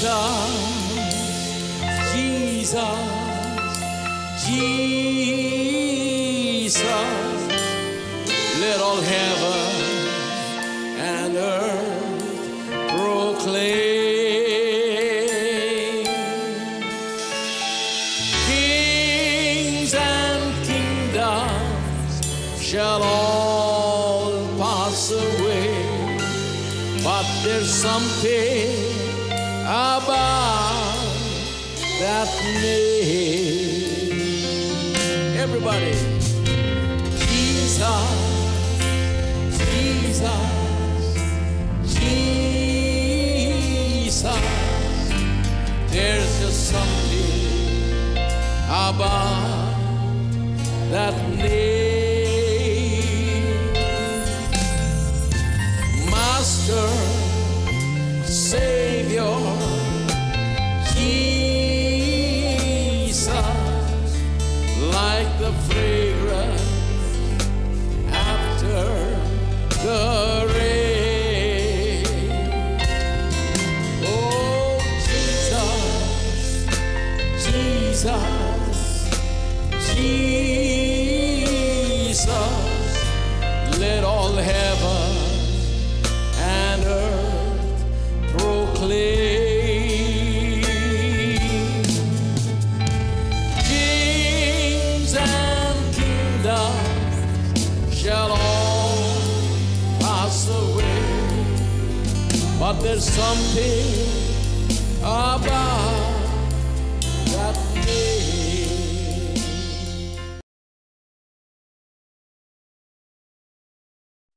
Jesus, Jesus, Jesus, let all heaven and earth proclaim. Kings and kingdoms shall all pass away, but there's something about that name. Everybody, Jesus, Jesus, Jesus. There's just something about that name. Master, Savior, like the fragrance after the rain. Oh, Jesus, Jesus, Jesus, let all heaven and earth proclaim. But there's something about that name.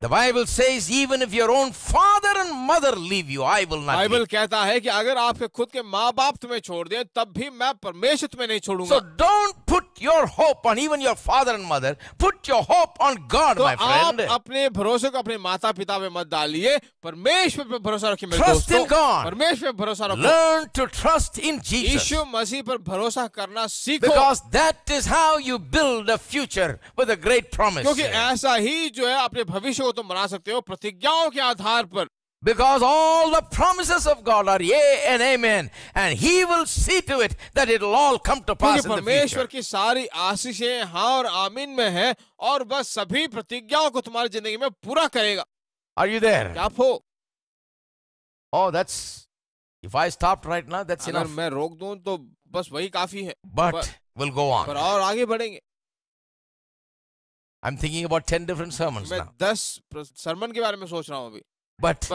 The Bible says, even if your own father and mother leave you, I will not. Bible कहता है कि अगर आपके खुद के माँ बाप तुम्हें छोड़ दें, तब भी मैं परमेश्वर तुम्हें नहीं छोड़ूंगा. So don't put your hope on even your father and mother. Put your hope on God, my friend. तो आप अपने भरोसे को अपने माता पिता पे मत डालिए, परमेश्वर पे भरोसा रखिए मेरे दोस्तों. Trust in God. परमेश्वर पे भरोसा रखो. Learn to trust in Jesus. यीशु मसीह पर भरोसा करना सीखो. Because that is how you build a future with a great promise. क्योंकि ऐसा ही जो है अपने भविष्य तुम बना सकते हो प्रतिज्ञाओं के आधार पर. Because all the promises of God are yea and amen, and He will see to it that it will all come to pass in the future. परमेश्वर की सारी आशीषें हाँ और आमीन में हैं, और बस सभी प्रतिज्ञाओं को तुम्हारी जिंदगी में पूरा करेगा. Are you there? आप हो? Oh, that's if I stopped right now, that's enough. अगर मैं रोक दूँ तो बस वही काफी है. But we'll go on. पर और आगे बढ़ेंगे. I'm thinking about 10 different sermons now. मैं 10 sermon के बारे में सोच रहा हूँ अभी. But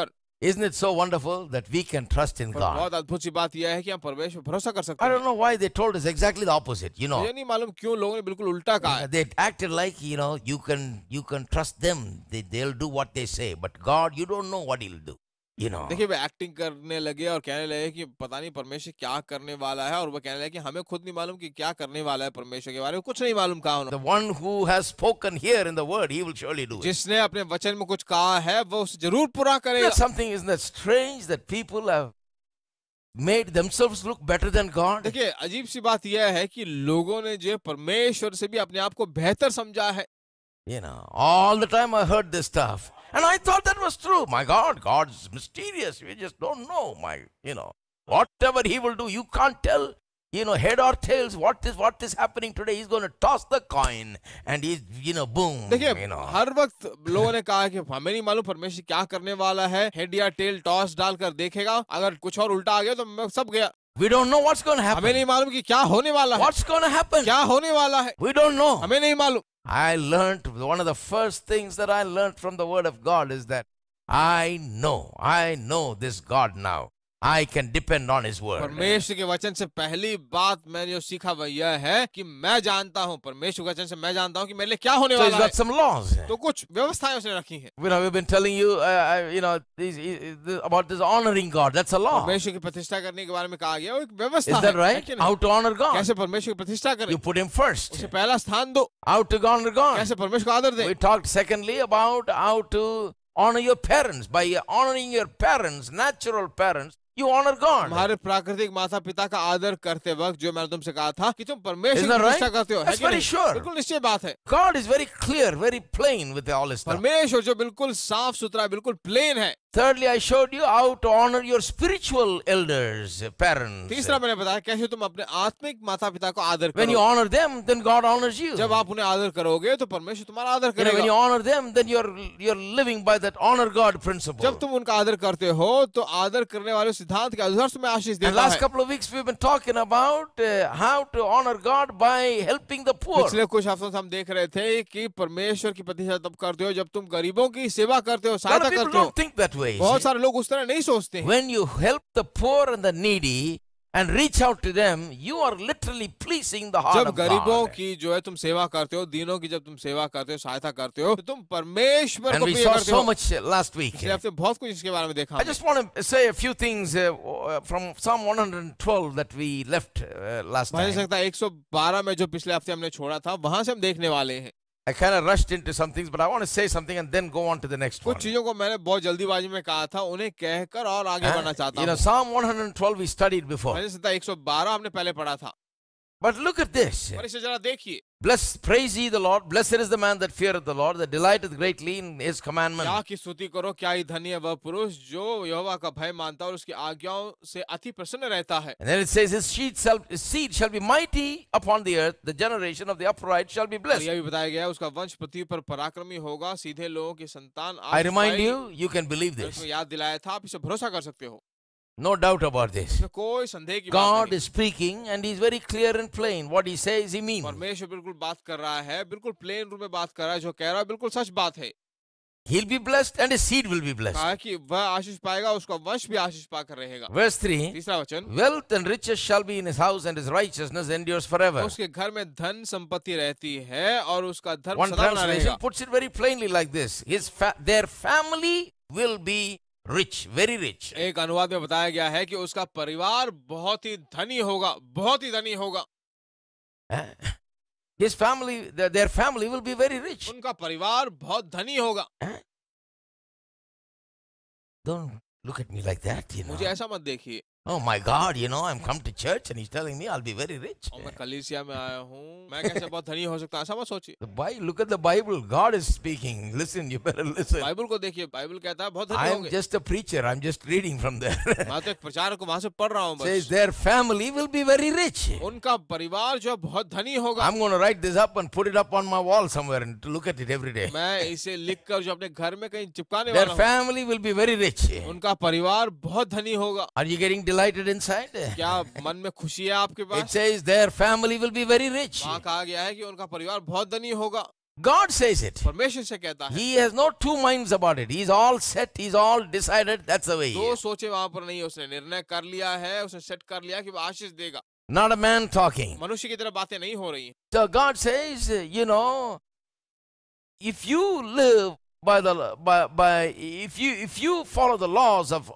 isn't it so wonderful that we can trust in God? बहुत अद्भुत सी बात यह है कि हम परमेश्वर भरोसा कर सकते हैं. I don't know why they told us exactly the opposite. You know. मुझे नहीं मालूम क्यों लोगों ने बिल्कुल उल्टा कहा. They acted like you know you can trust them. They'll do what they say. But God, you don't know what He'll do. You know. देखिए वे एक्टिंग करने लगे और कहने लगे कि पता नहीं परमेश्वर क्या करने वाला है, और वो कहने लगे कि हमें खुद नहीं मालूम कि क्या करने वाला है, परमेश्वर के बारे में कुछ नहीं मालूम कहा उन्होंने. The one who has spoken here in the word, he will surely do it. जिसने अपने वचन में कुछ कहा है वो उसे जरूर पूरा करेगा. Something isn't that strange that people have made themselves look better than God. देखिए अजीब सी बात यह है कि लोगों ने जो परमेश्वर से भी अपने आप को बेहतर समझा है. You know, all the time I heard this stuff. And I thought that was true. My God, God's mysterious. We just don't know. Whatever He will do, you can't tell. You know, head or tails. What is happening today? He's going to toss the coin, and he's boom. देखिए हर वक्त लोगों ने कहा कि हमें नहीं मालूम परमेश्वर क्या करने वाला है. Head या tail toss डाल कर देखेगा. अगर कुछ और उल्टा आ गया तो मैं सब गया. We don't know what's going to happen. हमें नहीं मालूम कि क्या होने वाला है. What's going to happen? क्या होने वाला है? We don't know. हमें नहीं मालूम. I learned, one of the first things that I learned from the Word of God is that I know this God now. I can depend on His Word. परमेश्वर के वचन से पहली बात मैंने जो सीखा वह यह है कि मैं जानता हूँ, परमेश्वर के वचन से मैं जानता हूँ कि मेरे लिए क्या होने वाला है. So He's got some laws. तो कुछ व्यवस्थाएं उसने रखी हैं. You know, we've been telling you, about this honoring God. That's a law. परमेश्वर की प्रतिष्ठा करने के बारे में कहा गया, वो एक व्यवस्था है. Is that right? How to honor God? कैसे परमेश्वर की प्रतिष्ठा करें? You put Him first. उसे पहला स्थान दो. How to honor God? कैसे परमेश्वर को आदर दें? We talked secondly about how to honor your parents by honoring your parents, natural parents. You honor God. हमारे प्राकृतिक माता पिता का आदर करते वक्त जो मैंने तुमसे कहा था कि तुम परमेश्वर की पूजा करते हो. That's very sure. बिल्कुल निश्चित बात है. God is very clear, very plain with all His stuff. परमेश्वर जो बिल्कुल साफ सुथरा बिल्कुल plain है. Thirdly, I showed you how to honor your spiritual elders, parents. तीसरा मैंने बताया कैसे तुम अपने आत्मिक माता पिता को आदर करो. When you honor them, then God honors you. जब आप उन्हें आदर करोगे तो परमेश्वर तुम्हारा आदर करेगा. When you honor them, then you're living by that honor God principle. जब तुम उनका आदर करते हो तो आदर करने वाले सिद्धांत के अनुसार तुम्हें आशीष देता है. And last couple of weeks we've been talking about how to honor God by helping the poor. पिछले कुछ हफ्तों हम देख रहे थे कि परमेश्वर की प्रतीक्षा तब करते हो जब तुम गरीबों की सेवा करते हो, सहायता करते हो. बहुत सारे लोग उस तरह नहीं सोचते. When you help the poor and the needy and reach out to them, you are literally pleasing the heart of God. जब गरीबों की जो है तुम सेवा करते हो, दीनों की जब तुम सेवा करते हो, सहायता करते हो, तो तुम परमेश्वर को प्रिय करते हो. And we saw so much last week. पिछले हफ्ते बहुत कुछ इसके बारे में देखा. I just want to say a few things from Psalm 112 that we left last time. मुझे लगता है 112 में जो पिछले हफ्ते हमने छोड़ा था, वहाँ से हम देखने वाले हैं. I kind of rushed into some things, but I want to say something and then go on to the next one. कुछ चीजों को मैंने बहुत जल्दीबाजी में कहा था, उन्हें कहकर और आगे बढ़ना चाहता हूँ. You know, Psalm 112 we studied before. मैंने सिद्धा 112 हमने पहले पढ़ा था. But look at this. और इसे जरा देखिए. Blessed, praise ye the Lord. Blessed is the man that feareth the Lord, that delighteth greatly in His commandment. क्या की स्तुति करो, क्या ही धन्य है वह पुरुष जो यहोवा का भय मानता और उसकी आज्ञाओं से अति प्रसन्न रहता है. And then it says, his seed shall be mighty upon the earth. The generation of the upright shall be blessed. यह भी बताया गया है उसका वंश पृथ्वी पर पराक्रमी होगा, सीधे लोगों की संतान. I remind you, you can believe this. याद दिलाया था, आप इसे भरोसा कर सकते हो. No doubt about this. God is speaking and he is very clear and plain. What he says, he means. परमेश्वर बिल्कुल बात कर रहा है, बिल्कुल plain रूप में बात कर रहा है, जो कह रहा है बिल्कुल सच बात है. He'll be blessed and his seed will be blessed. कहा कि वह आशीष पाएगा, उसका वंश भी आशीष पाकर रहेगा. Verse 3. तीसरा वचन. Wealth and riches shall be in his house and his righteousness endures forever. उसके घर में धन संपत्ति रहती है और उसका धर्म सदा रहेगा. One translation puts it very plainly like this: their family will be rich, very rich. एक अनुवाद में बताया गया है कि उसका परिवार बहुत ही धनी होगा, बहुत ही धनी होगा. His family, their family will be very rich. उनका परिवार बहुत धनी होगा. Don't look at me like that, you know. मुझे ऐसा मत देखिए. Oh my God, you know, I'm come to church and he's telling me I'll be very rich. मैं कलीसिया में आया हूँ, मैं कैसे बहुत धनी हो सकता हूँ? ऐसा मत सोचिए. Look at the Bible. God is speaking. Listen, you better listen. Bible को देखिए. बाइबल कहता है बहुत धनी होंगे. I'm just a preacher. I'm just reading from there. मैं तो एक प्रचारक हूँ, वहाँ से पढ़ रहा हूँ. Says their family will be very rich. उनका परिवार जो बहुत धनी होगा. I'm going to write this up and put it up on my wall somewhere and look at it every day. मैं इसे लिखकर जो अपने घर में कहीं चिपकाने वाला हूँ. Their family will be very rich. उनका परिवार बहुत धनी होगा. Are you getting delighted inside? क्या मन में खुशी है आपके पास? It says their family will be very rich. वहाँ कहा गया है कि उनका परिवार बहुत धनी होगा. God says it. परमेश्वर से कहता है. He has no two minds about it. He is all set. He is all decided. That's the way. दो सोचे वहाँ पर नहीं, उसने निर्णय कर लिया है, उसने सेट कर लिया कि वह आशीष देगा. Not a man talking. मनुष्य की तरह बातें नहीं हो रही. So God says, you know, if you live by the if you follow the laws of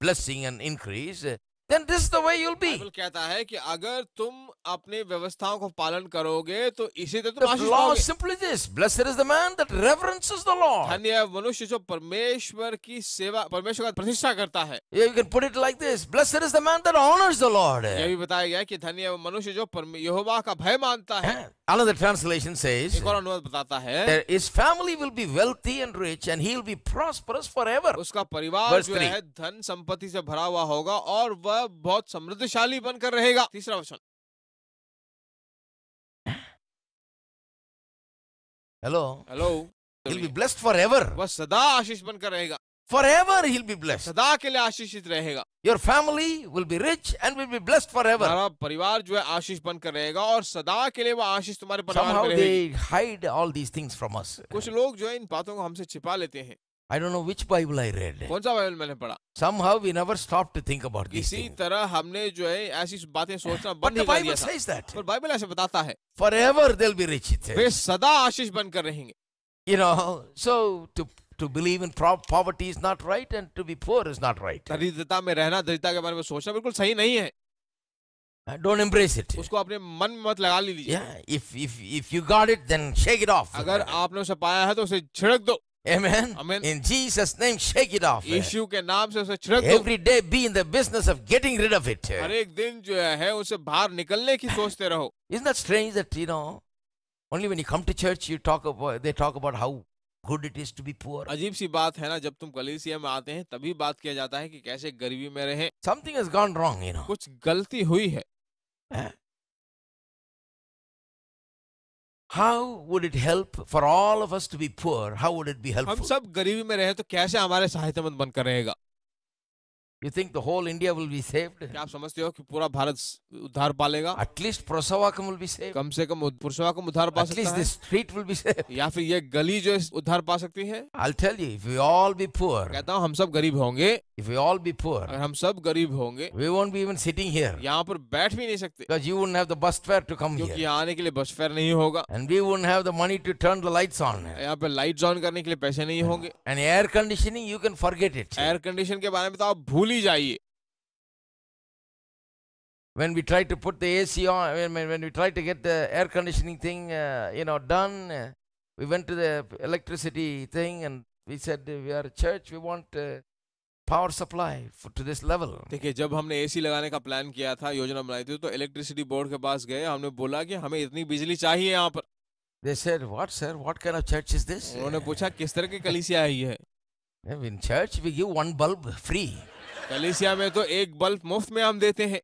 blessing and increase, then this is the way you'll be. Bible कहता है कि अगर तुम अपने व्यवस्थाओं को पालन करोगे तो इसी तरह तुम आशीष पाओगे. Simply this: blessed is the man that reverences the Lord. धन्य है मनुष्य जो परमेश्वर की सेवा, परमेश्वर का प्रतिष्ठा करता है. You can put it like this: blessed is the man that honors the Lord. यह भी बताया गया है कि धन्य है मनुष्य जो यहोवा का भय मानता है. Another translation says, एक और अनुवाद बताता है, his family will be wealthy and rich and he will be prosperous forever. उसका परिवार जो है धन संपत्ति से भरा हुआ होगा और वह बहुत समृद्धशाली बनकर रहेगा. तीसरा वचन. Hello he'll be blessed forever. वह सदा आशीष बनकर रहेगा. Forever he'll be blessed. सदा के लिए आशीषित रहेगा. Your family will be rich and will be blessed forever. तुम्हारा परिवार जो है आशीष बनकर रहेगा और सदा के लिए वो आशीष तुम्हारे परिवार में रहेगी. Somehow they hide all these things from us. कुछ लोग जो है इन बातों को हमसे छिपा लेते हैं. I don't know which Bible I read. कौन सा बाइबल मैंने पढ़ा? Somehow we never stopped to think about these things. इसी तरह हमने जो है ऐसी बातें सोचना बंद कर दिया था. पर बाइबल ऐसे बताता है. Forever they'll be rich. वे सदा आशीष बनकर रहेंगे. You know, so to believe in poverty is not right and to be poor is not right. दरिद्रता में रहना, दरिद्रता के बारे में सोचना बिल्कुल सही नहीं है. Don't embrace it. उसको अपने मन में मत लगा लीजिए. Yeah, if you got it, then shake it off. अगर आपने उसे पाया है तो उसे छिड़क दो. Amen. Amen. In Jesus' name, shake it off. यीशु के नाम से उसे छिड़क दो. Every day be in the business of getting rid of it. हर एक दिन जो है उसे बाहर निकलने की सोचते रहो. Isn't that strange that, you know, only when you come to church you talk about, they talk about how good it is to be poor. अजीब सी बात है ना, जब तुम कलीसिया में आते हैं तभी बात किया जाता है कि कैसे गरीबी में रहें। Something has gone wrong, you know, कुछ गलती हुई है। How would it help for all of us to be poor, how would it be helpful. हम सब गरीबी में रहे तो कैसे हमारे सहायतामंद बनकर रहेगा। You think the whole India will be saved? क्या आप समझते हो कि पूरा भारत उद्धार पालेगा? At least Purasawalkam will be saved. कम से कम पुरुषवाकम उद्धार पा सकता है. At least this street will be saved. या फिर ये गली जो उद्धार पा सकती है. I'll tell you, if we all be poor. कहता हूँ हम सब गरीब होंगे. If we all be poor. अगर हम सब गरीब होंगे. We won't be even sitting here. यहाँ पर बैठ भी नहीं सकते. Because you wouldn't have the bus fare to come here. क्योंकि आने के लिए बस फेयर नहीं होगा. And we wouldn't have the money to turn the lights on. यहाँ पे lights on करने के लिए पैसे नहीं होंगे. And air conditioning, you can forget it. Air condition के बारे में तो आप भूल जाइए। When we try to put the AC on, when we try to get the air conditioning thing, you know, done, we went to the electricity thing and we said we are a church, we want power supply to this level. देखिए, जब हमने AC लगाने का plan किया था, योजना बनाई थी, तो इलेक्ट्रिसिटी बोर्ड के पास गए, हमने बोला कि हमें इतनी बिजली चाहिए यहाँ पर। They said, what sir, what kind of church is this? उन्होंने पूछा किस तरह की कलीसिया है ये? In church we give one bulb free. कलीसिया में तो एक बल्ब मुफ्त में हम देते हैं।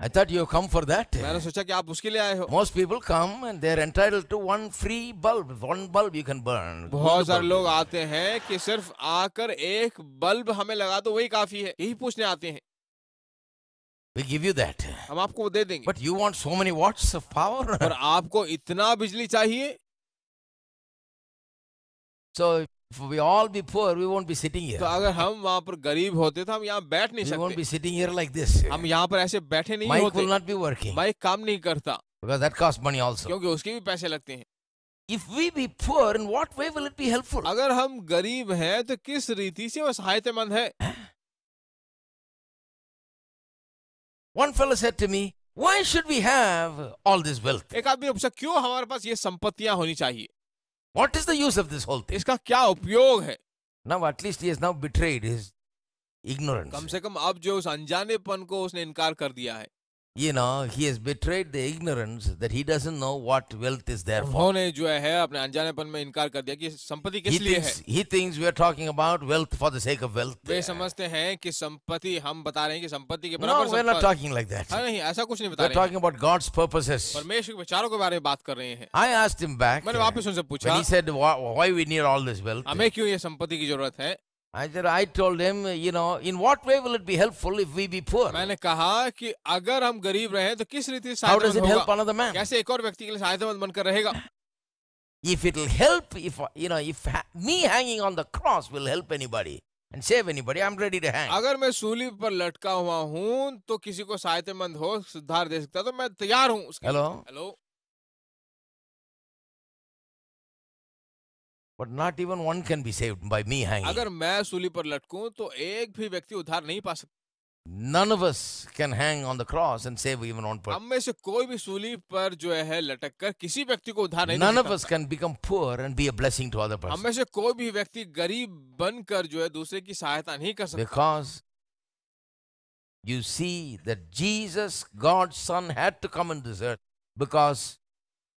I thought you come for that. मैंने सोचा कि आप उसके लिए आए हो। Most people come and they are entitled to one free bulb. One bulb you can burn. बहुत सारे लोग आते हैं कि सिर्फ आकर एक बल्ब हमें लगा दो वही काफी है, यही पूछने आते हैं। We give you that. हम आपको वो दे देंगे। But you want so many watts of power. और आपको इतना बिजली चाहिए। So if we all be poor, we won't be sitting here. तो अगर हम वहाँ पर गरीब होते तो हम यहाँ बैठ नहीं सकते। We won't be sitting here like this. हम यहाँ पर ऐसे बैठे नहीं होते। Mic will not be working. Mic काम नहीं करता। Because that costs money also. क्योंकि उसके भी पैसे लगते हैं। If we be poor, in what way will it be helpful? अगर हम गरीब हैं तो किस रीति से वो सहायतामंद है? One fellow said to me, "Why should we have all this wealth?" एक आदमी ने पूछा क्यों हमारे पास ये संपत्तियाँ होनी चाहिए? What is the use of this whole thing? इसका क्या उपयोग है? Now at least he has now betrayed his ignorance. कम से कम अब जो उस अनजानेपन को उसने इनकार कर दिया है। You know, he has betrayed the ignorance that he doesn't know what wealth is there for. उन्होंने जो है अपने अनजानेपन में इनकार कर दिया कि संपत्ति किस लिए है। He thinks we are talking about wealth for the sake of wealth. वे समझते हैं कि संपत्ति, हम बता रहे हैं कि संपत्ति के बराबर संपत्ति। No, we're not talking like that. हाँ नहीं, ऐसा कुछ नहीं बता रहे। We're talking about God's purposes. परमेश्वर के विचारों के बारे में बात कर रहे हैं। I asked him back. मैंने वापस उनसे पूछा। He said, "Why we need all this wealth?" हमें क्यों ये संपत्ति की जरूरत है? I told him, you know, in what way will it be helpful if we be poor? मैंने कहा कि अगर हम गरीब रहे तो किस रीति से सहायता मिलेगा? How does it help another man? कैसे एक और व्यक्ति के लिए सहायतामंद बनकर रहेगा? If it will help, if you know, if me hanging on the cross will help anybody and save anybody, I'm ready to hang. अगर मैं सूली पर लटका हुआ हूँ तो किसी को सहायतामंद हो सुधार दे सकता तो मैं तैयार हूँ उसके लिए। Hello. Hello. But not even one can be saved by me hanging. अगर मैं सूली पर लटकूं तो एक भी व्यक्ति उद्धार नहीं पा सकता। None of us can hang on the cross and save even one person. हम में से कोई भी सूली पर जो है लटककर किसी व्यक्ति को उद्धार नहीं। None of us can become poor and be a blessing to other person. हम में से कोई भी व्यक्ति गरीब बनकर जो है दूसरे की सहायता नहीं कर सकता। Because you see that Jesus, God's Son, had to come in this earth because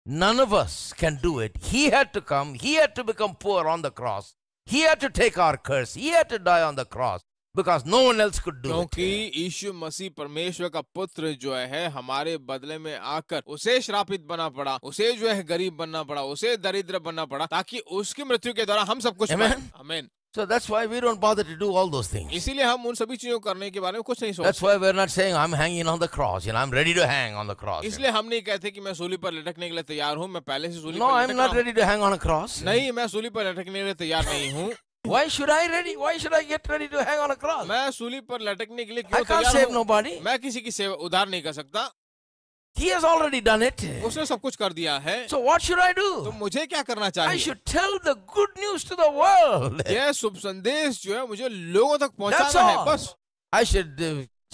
none of us can do it. He had to come. He had to become poor on the cross. He had to take our curse. He had to die on the cross because no one else could do it. क्योंकि यीशु मसीह परमेश्वर का पुत्र जो है हमारे बदले में आकर उसे श्रापित बना पड़ा, उसे जो है गरीब बनना पड़ा, उसे दरिद्र बनना पड़ा ताकि उसकी मृत्यु के द्वारा हम सब कुछ पाएं। Amen. So that's why we don't bother to do all those things. इसीलिए हम उन सभी चीजों करने के बारे में कुछ नहीं सोचते। That's why we're not saying I'm hanging on the cross, you know, I'm ready to hang on the cross. इसलिए हम नहीं कहते कि मैं सूली पर लटकने के लिए तैयार हूँ, मैं पहले से सूली पर लटक रहा हूँ। No, I'm not ready to hang on a cross. नहीं, मैं सूली पर लटकने के लिए तैयार नहीं हूँ। Why should I ready? Why should I get ready to hang on a cross? मैं सूली पर लटकने के लिए क्यों तैयार हूँ? I can't save nobody. मैं किसी की सेवा उधार नहीं कर सकता। He has already done it. उसने सब कुछ कर दिया है। So what should I do? तो मुझे क्या करना चाहिए? I should tell the good news to the world. यह शुभ संदेश जो है मुझे लोगों तक पहुंचाना है बस। I should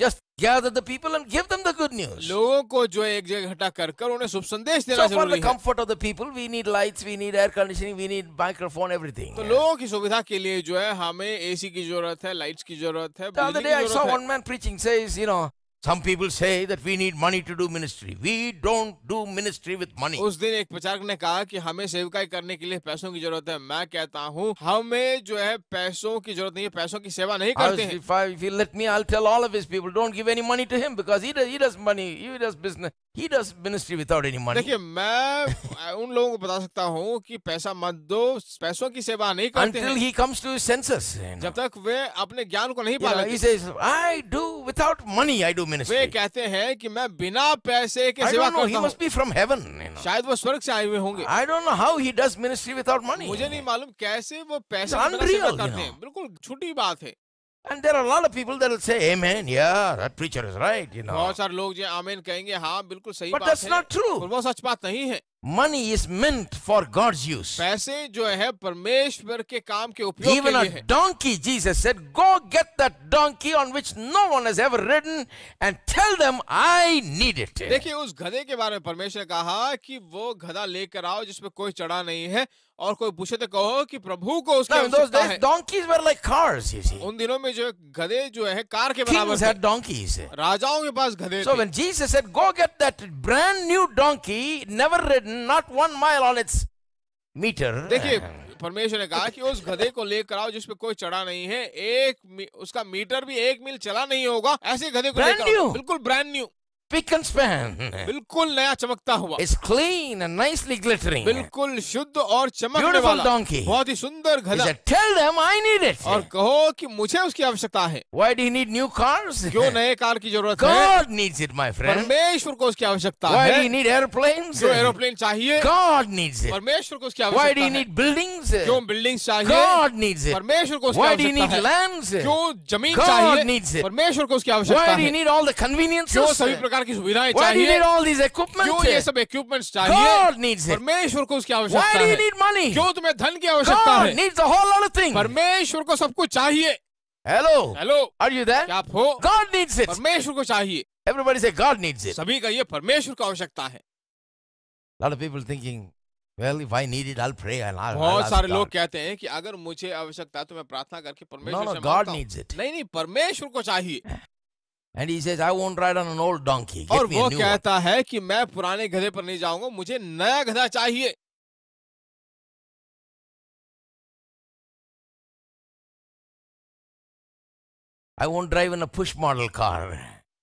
just gather the people and give them the good news. लोगों को जो एक जगह इकट्ठा करकर उन्हें शुभ संदेश देना जरूरी है। So for the comfort of the people, we need lights, we need air conditioning, we need microphone, everything. तो लोगों की सुविधा के लिए जो है हमें AC की जरूरत है, lights की जरूरत है, बिजली की जरूरत है। The other day I saw one man preaching says, you know. Some people say that we need money to do ministry. We don't do ministry with money. उस दिन एक प्रचारक ने कहा कि हमें सेवकाई करने के लिए पैसों की जरूरत है। मैं कहता हूँ हमें जो है पैसों की जरूरत नहीं है, पैसों की सेवा नहीं करते हैं। If you let me, I'll tell all of his people don't give any money to him because he does money, he does business, he does ministry without any money. देखिए मैं उन लोगों को बता सकता हूँ कि पैसा मत दो, पैसों की सेवा नहीं करते हैं। Until he comes to his senses. जब तक वे अपने ज्ञान को नहीं पालेंगे। He says I do without money, I do ministry. वे कहते हैं कि मैं बिना पैसे के सेवा करता हूँ। He must be from heaven. शायद वो स्वर्ग से आए हुए होंगे। I don't know how he does ministry without money. मुझे नहीं मालूम कैसे वो पैसा बिना सेवा करते हैं। बिल्कुल छोटी बात है। And there are a lot of people that will say amen, yeah, that preacher is right, you know. बहुत सारे लोग जो amen कहेंगे, हाँ बिल्कुल सही बात है। But that's not true. पर वो सच बात नहीं है। Money is meant for God's use. पैसे जो है परमेश्वर के काम के उपयोग के लिए है। Even a donkey, Jesus said, go get that donkey on which no one has ever ridden and tell them I need it. देखिए उस गधे के बारे में परमेश्वर ने कहा कि वो गधा लेकर आओ जिसपे कोई चढ़ा नहीं है और कोई पूछे तो कहो कि प्रभु को उसकी आवश्यकता है। Donkeys were like cars, you see. उन दिनों में जो गधे जो है कार के बराबर थे। Kings had donkeys. राजाओं के पास गधे थे। So when Jesus said, go get that brand new donkey, never ridden. Not 1 mile on its meter. देखिए परमेश्वर ने कहा कि उस गधे को लेकर आओ जिसपे कोई चढ़ा नहीं है, एक उसका मीटर भी 1 मील चला नहीं होगा, ऐसे गधे को लेकर आओ, बिल्कुल brand new, pick and span, बिल्कुल नया चमकता हुआ, it's clean and nicely glittering, बिल्कुल शुद्ध और चमकने वाला, बहुत ही सुंदर गधा। Tell them I need it, और कहो कि मुझे उसकी आवश्यकता है। Why do you need new cars, क्यों नए कार की जरूरत है? God needs it my friend, परमेश्वर को उसकी आवश्यकता है। Why do you need airplanes, क्यों एयरप्लेन चाहिए? गॉड नीड्स इट, परमेश्वर को उसकी आवश्यकता है। Why do you need buildings, क्यों बिल्डिंग्स चाहिए? गॉड नीड्स इट, परमेश्वर को उसकी आवश्यकता है। Why do you need lands, क्यों जमीन चाहिए? परमेश्वर को उसकी आवश्यकता है। Why do you need all the conveniences, सभी की सुविधाएं चाहिए? क्यों ये सब इक्विपमेंट्स चाहिए? परमेश्वर को उसकी आवश्यकता है। क्यों तुम्हें धन की आवश्यकता है? परमेश्वर को सब कुछ चाहिए। Hello, are you there? आप हो? गॉड नीड्स इट, परमेश्वर को चाहिए। एवरीबॉडी से गॉड नीड्स इट, सभी का ये परमेश्वर को आवश्यकता है। Lot of people thinking well if I need it I'll pray and I'll बहुत सारे लोग कहते हैं कि अगर मुझे आवश्यकता है तो मैं प्रार्थना करके परमेश्वर से मांगता हूं। नहीं, परमेश्वर को चाहिए। And he says I won't ride on an old donkey, get me a new one. और वो कहता है कि मैं पुराने गधे पर नहीं जाऊंगा, मुझे नया गधा चाहिए। I won't drive in a push model car,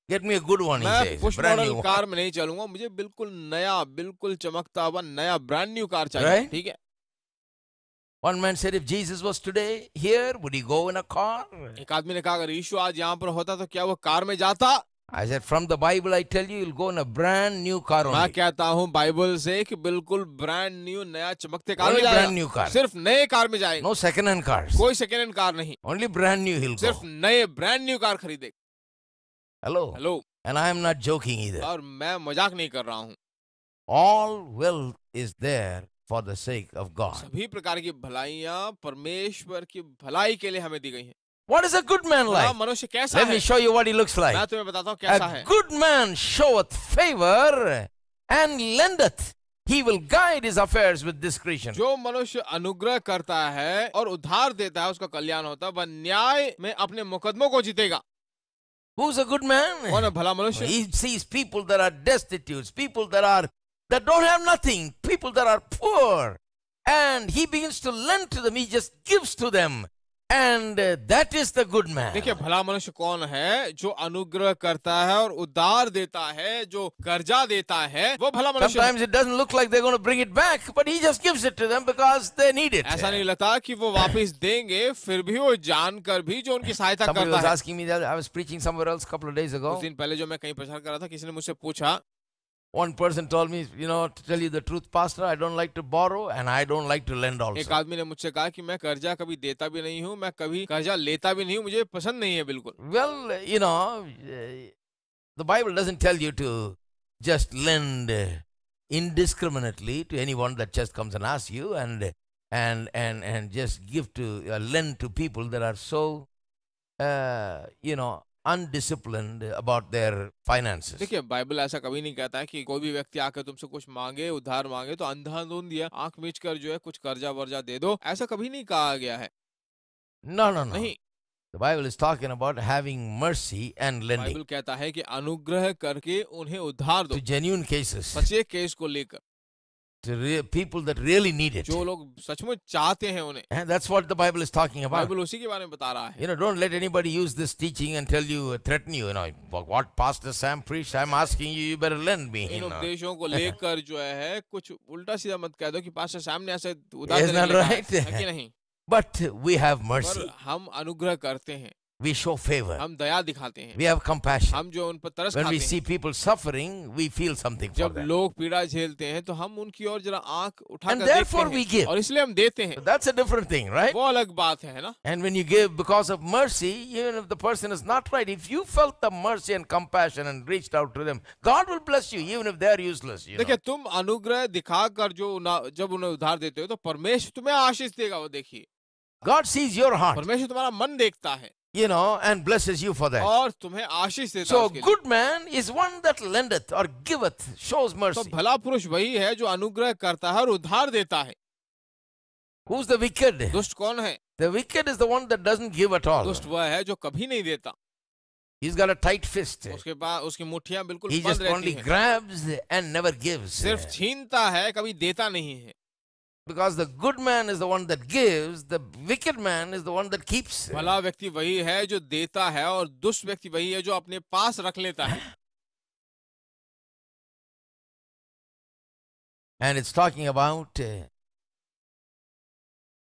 get me a good one, he says. मैं पुश मॉडल कार में नहीं चलूंगा, मुझे बिल्कुल नया, बिल्कुल चमकता हुआ नया ब्रांड न्यू कार चाहिए, ठीक है? One man said, if Jesus was today here, would he go in a car? एक आदमी ने कहा अगर यीशु आज यहाँ पर होता तो क्या वो कार में जाता? I said, from the Bible I tell you, you'll go in a brand new car only. मैं कहता हूँ बाइबल से कि बिल्कुल ब्रांड न्यू, नया चमकते कार में जाएगा। Only brand new car. सिर्फ नए कार में जाएगा। No second hand cars. कोई second hand कार नहीं। Only brand new he'll go. सिर्फ नए brand new कार खरीदेगा। Hello. And I am not joking either. और मैं मजाक नहीं कर रहा हूँ। All wealth is there for the sake of God. सभी प्रकार की भलाइयाँ परमेश्वर की भलाई के लिए हमें दी गई हैं। What is a good man like? मनुष्य कैसा है? Let me show you what he looks like. मैं तुम्हें बताता हूँ कैसा है। A good man showeth favor and lendeth. He will guide his affairs with discretion. जो मनुष्य अनुग्रह करता है और उधार देता है उसका कल्याण होता है, वह न्याय में अपने मुकदमों को जीतेगा। Who's a good man? कौन है भला मनुष्य? He sees people that are destitute, people that don't have nothing, people that are poor, and he begins to lend to them, he just gives to them, and that is the good man. देखिए भला मनुष्य कौन है? जो अनुग्रह करता है और उधार देता है, जो कर्जा देता है, वो भला मनुष्य। Sometimes it doesn't look like they're going to bring it back, but he just gives it to them because they need it. ऐसा नहीं लगता कि वो वापस देंगे, फिर भी वो जानकर भी जो उनकी सहायता करता है। Somebody was asking me that I was preaching somewhere else couple of days ago. उस दिन पहले जो मैं कहीं प्रचार कर रहा था, किसी ने मुझसे पूछा। One person told me, you know, to tell you the truth, Pastor, I don't like to borrow and I don't like to lend also. एक आदमी ने मुझसे कहा कि मैं कर्जा कभी देता भी नहीं हूँ, मैं कभी कर्जा लेता भी नहीं हूँ, मुझे पसंद नहीं है बिल्कुल। Well, you know, the Bible doesn't tell you to just lend indiscriminately to anyone that just comes and asks you, and just give to lend to people that are so, you know, undisciplined about their finances. देखिए Bible ऐसा कभी नहीं कहता है कि कोई भी व्यक्ति आकर तुमसे कुछ मांगे, उधार मांगे तो अंधाधुंध दिया, आंख मीच कर जो है कुछ कर्जा वर्जा दे दो, ऐसा कभी नहीं कहा गया है। No, no, no. नहीं। The Bible is talking about having mercy and lending. Bible कहता है कि अनुग्रह करके उन्हें उधार दो. To genuine cases. सच्चे केस को लेकर. To people that really need it. जो लोग सचमुच चाहते हैं उन्हें. And that's what the Bible is talking about. Bible उसी के बारे में बता रहा है. You know, don't let anybody use this teaching and tell you, threaten you. You know, what Pastor Sam preached, I'm asking you, you better lend me. इन उपदेशों को लेकर जो है कुछ उल्टा सीधा मत कह दो कि पास्टर सैम ने ऐसे उधार देने के लिए कहा है. It's not right. है कि नहीं? But we have mercy. हम अनुग्रह करते हैं. We show favor. हम दया दिखाते हैं. We have compassion. हम जो उन पर तरस खाते हैं. When we see people suffering, we feel something for them. जब लोग पीड़ा झेलते हैं, तो हम उनकी ओर जरा आँख उठाकर देखते हैं. And therefore we give. और इसलिए हम देते हैं. That's a different thing, right? वो अलग बात है ना. And when you give because of mercy, even if the person is not right, if you felt the mercy and compassion and reached out to them, God will bless you, even if they are useless. देखिए तुम अनुग्रह दिखाकर जो जब उन्हें उधार देते हो, तो परमेश्वर तुम्हें आशीष देगा. वो देखिए. God sees your heart. परमेश्वर तुम्हारा मन देखता है. You know, and blesses you for that. और तुम्हें आशीष देता है. So good man is one that lendeth or giveth, shows mercy. तो भला पुरुष वही है जो अनुग्रह करता है और उधार देता है. Who's the wicked? दुष्ट कौन है? The wicked is the one that doesn't give at all. दुष्ट वह है जो कभी नहीं देता. He's got a tight fist. उसके पास उसकी मुट्ठियाँ बिल्कुल बंद रहती हैं. He just only grabs and never gives. सिर्फ छीनता है, कभी देता नहीं है. Because the good man is the one that gives, the wicked man is the one that keeps. भला व्यक्ति वही है जो देता है और दुष्ट व्यक्ति वही है जो अपने पास रख लेता है. And it's talking about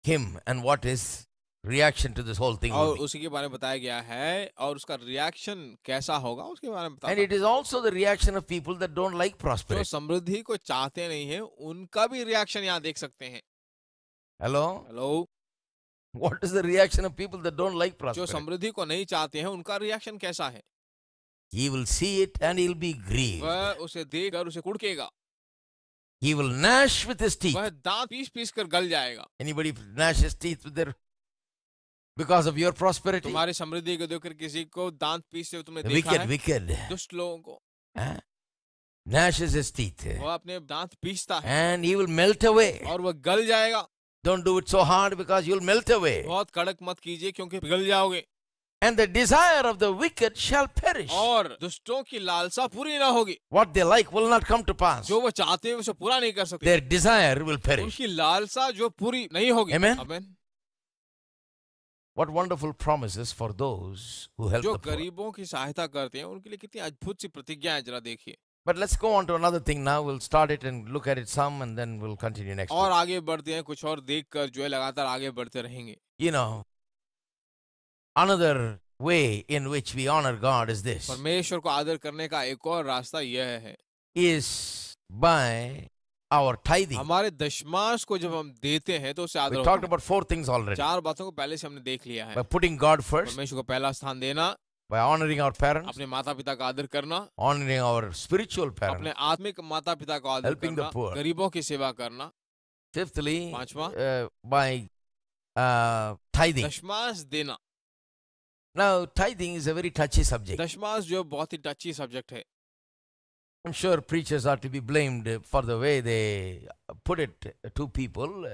him and what his reaction to this whole thing. और उसी के बारे में बताया गया है और उसका रिएक्शन कैसा होगा उसके बारे में बताया. And it is also the reaction of people that don't like prosperity. जो समृद्धि को चाहते नहीं हैं उनका भी रिएक्शन यहाँ देख सकते हैं. Hello. Hello. What is the reaction of people that don't like prosperity? जो समृद्धि को नहीं चाहते हैं उनका रिएक्शन कैसा है? He will see it and he'll be grieved. वह उसे देखकर उसे कुड़केगा. He will gnash with his teeth. वह दांत पीस-पीस कर गल जाएगा. Anybody gnashes teeth with their because of your prosperity. तुम्हारी समृद्धि को देखकर किसी को दांत पीसते हुए तुमने देखा है? Wicked. दुष्ट लोगों को. Gnashes his teeth. वो अपने दांत पीसता है. And he will melt away. और वो गल जाएगा. Don't do it so hard because you'll melt away. बहुत कड़क मत कीजिए क्योंकि पिघल जाओगे. And the desire of the wicked shall perish. और दुष्टों की लालसा पूरी ना होगी. What they like will not come to pass. जो वो चाहते हैं उसे पूरा नहीं कर सकते. Their desire will perish. उनकी लालसा जो पूरी नहीं होगी. Amen. Amen. What wonderful promises for those who help the poor. जो गरीबों की सहायता करते हैं उनके लिए कितनी अद्भुत सी प्रतिज्ञाएं जरा देखिए. But let's go on to another thing now. We'll start it and look at it some, and then we'll continue next. और आगे बढ़ते हैं कुछ और देखकर जो है लगातार आगे बढ़ते रहेंगे. You know, another way in which we honor God is this. परमेश्वर को आदर करने का एक और रास्ता यह है. Is by our tithing. हमारे दशमांश को जब हम देते हैं तो उसे आदर. We talked about 4 things already. चार बातों को पहले से हमने देख लिया है. By putting God first. परमेश्वर को पहला स्थान देना. By honoring our parents. अपने माता पिता का आदर करना. Honoring our spiritual parents. अपने आत्मिक माता पिता का आदर करना. Helping the poor. गरीबों की सेवा करना. Fifthly. पांचवा. By tithing. दशमांश देना. Now tithing is a very touchy subject. दशमांश जो बहुत ही touchy subject है. I'm sure preachers are to be blamed for the way they put it to people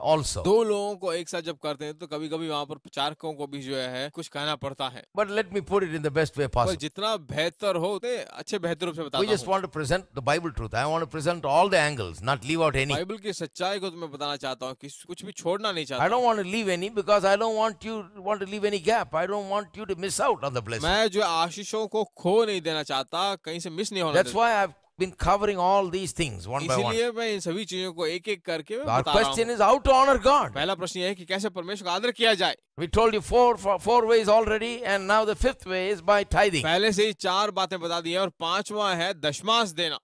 also. दो लोगों को एक साथ जब करते हैं तो कभी-कभी वहाँ पर प्रचारकों को भी जो है कुछ कहना पड़ता है. But let me put it in the best way possible. जितना बेहतर हो उतने अच्छे बेहतर रूप से बताता हूँ. We just want to present the Bible truth. I want to present all the angles, not leave out any. Bible की सच्चाई को तुम्हें बताना चाहता हूँ कि कुछ भी छोड़ना नहीं चाहता. I don't want to leave any because I don't want to leave any gap. I don't want you to miss out on the blessing. मैं जो आशीषों को खो नहीं देना चाहता, कहीं से मिस नहीं होना. That's why I've been covering all these things one by one. इसलिए मैं इन सभी चीजों को एक-एक करके बता रहा हूँ. Our question is how to honor God. पहला प्रश्न यह है कि कैसे परमेश्वर का आदर किया जाए. We told you four ways already, and now the fifth way is by tithing. पहले से ही 4 बातें बता दी हैं और 5वां है दशमांश देना.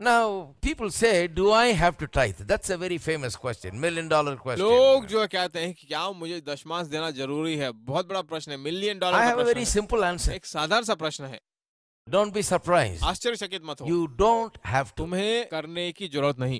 Now people say, do I have to tithe? That's a very famous question, $1 million question. लोग जो कहते हैं कि क्या मुझे दशमांश देना जरूरी है? बहुत बड़ा प्रश्न है, $1 million. I have a very simple answer. एक साधारण सा प्रश्न है. Don't be surprised. आश्चर्यचकित मत हो. You don't have to. तुम्हें करने की जरूरत नहीं.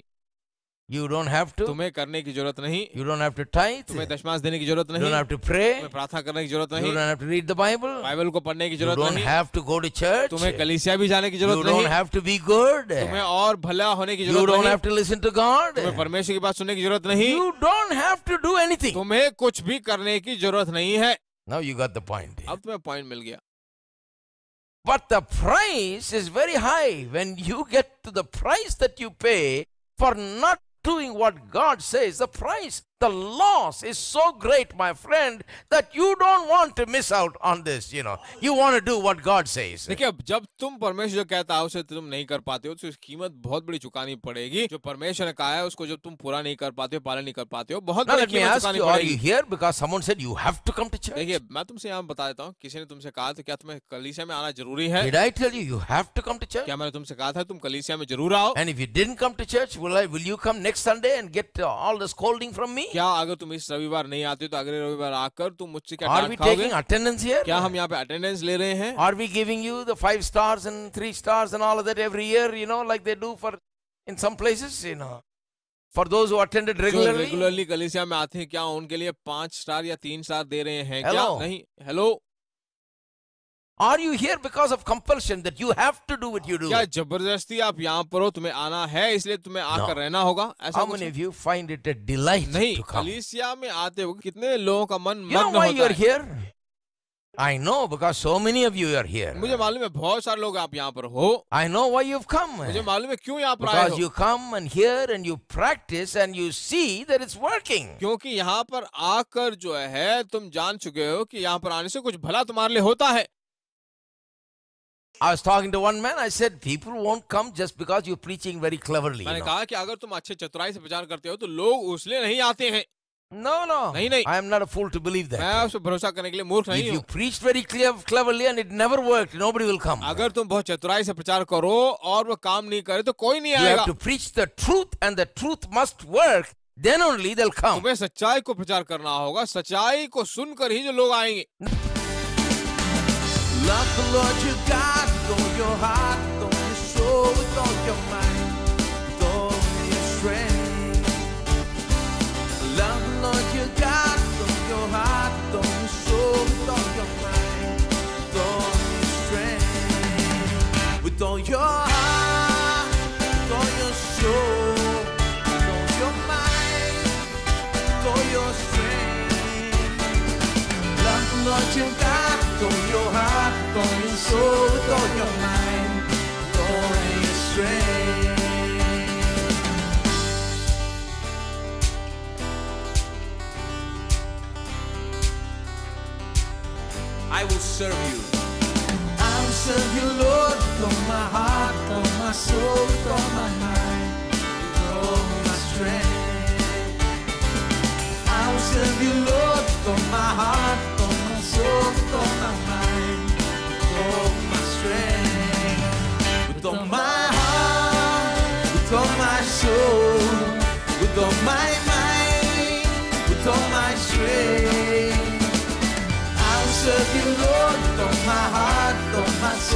You don't have to. तुम्हें करने की जरूरत नहीं. You don't have to tithe. तुम्हें दशमांश देने की जरूरत नहीं. You don't have to pray. तुम्हें प्रार्थना करने की जरूरत नहीं. You don't have to read the Bible. Bible को पढ़ने की जरूरत नहीं. You don't have to go to church. तुम्हें कलीसिया भी जाने की जरूरत नहीं. You don't have to be good. तुम्हें और भला होने की जरूरत नहीं. You don't have to listen to God. तुम्हें परमेश्वर की बात सुनने की जरूरत नहीं. You don't have to do anything. तुम्हें कुछ भी करने की जरूरत नहीं है. Now you got the point. अब तुम्हें point मिल गया. But the price is very high. When you get to the price that you pay for not doing what God says, the price, the loss is so great, my friend, that you don't want to miss out on this. You know, you want to do what God says. देखिए, अब जब तुम परमेश्वर जो कहता है उसे तुम नहीं कर पाते हो, तो इसकी कीमत बहुत बड़ी चुकानी पड़ेगी. जो परमेश्वर ने कहा है उसको जब तुम पूरा नहीं कर पाते हो, पालन नहीं कर पाते हो, बहुत बड़ी कीमत चुकानी पड़ेगी. Here because someone said you have to come to church. देखिए, मैं तुमसे यहाँ बता देता हूँ, किसी ने तुमसे कहा तो क्या तुम्हें कलीसिया में आना जरूरी है? Did I tell you you have to come to church? क्या मैंने तुमसे कहा था तुम कलीसिया में जरूर आओ? And if you didn't come to church, will you come next Sunday and get all the scolding from me? क्या अगर तुम इस रविवार नहीं आते तो अगले रविवार आकर तुम मुझसे क्या डांट खाओगे? क्या हम यहाँ पे अटेंडेंस ले रहे हैं? Are we giving you the 5 stars and 3 stars and all of that every year? You know, like they do for in some places, you know. For those who attended regularly. जो regularly कलीसिया में आते हैं, क्या उनके लिए 5 star या 3 star दे रहे हैं? क्या नहीं? Hello. Are you here because of compulsion that you have to do what you do? क्या जबरदस्ती आप यहाँ पर हो, तुम्हें आना है इसलिए तुम्हें आकर रहना होगा? ऐसा How many of you find it a delight नहीं, to come? कलीसिया में आते हो कितने लोगों का मन मग्न होता है? You know why you're here? I know because so many of you are here. मुझे मालूम है बहुत सारे लोग आप यहाँ पर हो. I know why you've come. मुझे मालूम है क्यों यहाँ पर आए हो. Because you come and hear and you practice and you see that it's working. क्योंकि यहाँ पर आकर जो है तुम जान चुके हो कि यहाँ पर आने से कुछ भला तुम्हारे लिए होता है. I was talking to one man. I said, people won't come just because you're preaching very cleverly. मैंने कहा कि अगर तुम अच्छे चतुराई से प्रचार करते हो तो लोग उसलिए नहीं आते हैं. No. नहीं नहीं. I am not a fool to believe that. मैं उसे भरोसा करने के लिए मूर्ख नहीं हूँ. If you preach very cleverly and it never worked, nobody will come. अगर तुम बहुत चतुराई से प्रचार करो और वो काम नहीं करे तो कोई नहीं आएगा. You have to preach the truth and the truth must work. Then only they'll come. तुम्हें सच्चाई को प्रचार करना होगा. सच्चाई को सुनकर ही जो लोग आएंगे. Love the Lord your God with all your heart, with all your soul, with all your mind, with all your strength. Love the Lord your God with all your heart, with all your soul, with all your mind, with all your strength. With all your heart, with all your soul, with all your mind, with all your strength. Love the Lord your God. With your heart, with your soul, with all your mind, with all your strength. I will serve you. I will serve you, Lord, with all my heart, with all my soul, with all my mind, with all my strength. I will serve you, Lord, with all my heart. So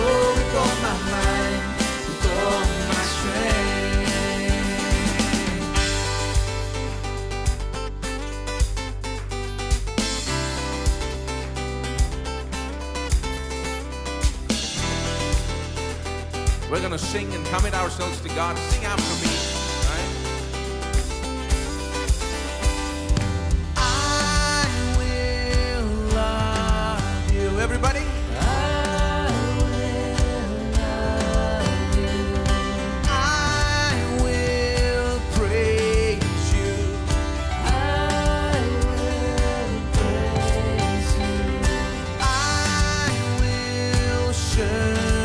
with all my mind, with all my strength, with all my heart, with all my soul, with all my mind, with all my strength. I will serve you, Lord, with all my heart, with all my soul, with all my mind, with all my strength. We're going to sing and commit ourselves to God. Sing after me. All right? I will love you. Everybody? I will love you. I will praise you. I will praise you. I will serve.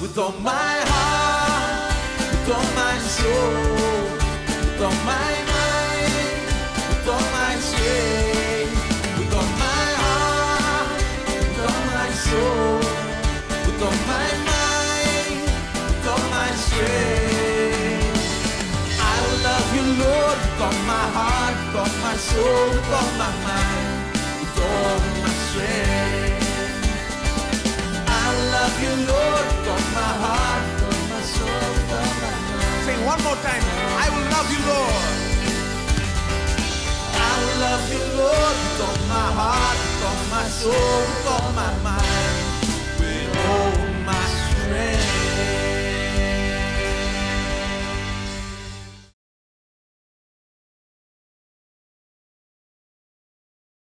With all my mind, with all my strength, I love you, Lord, with all my heart, with all my soul, with all my mind. Say one more time, I will love you, Lord. I will love you, Lord, with all my heart, with all my my soul with all my mind.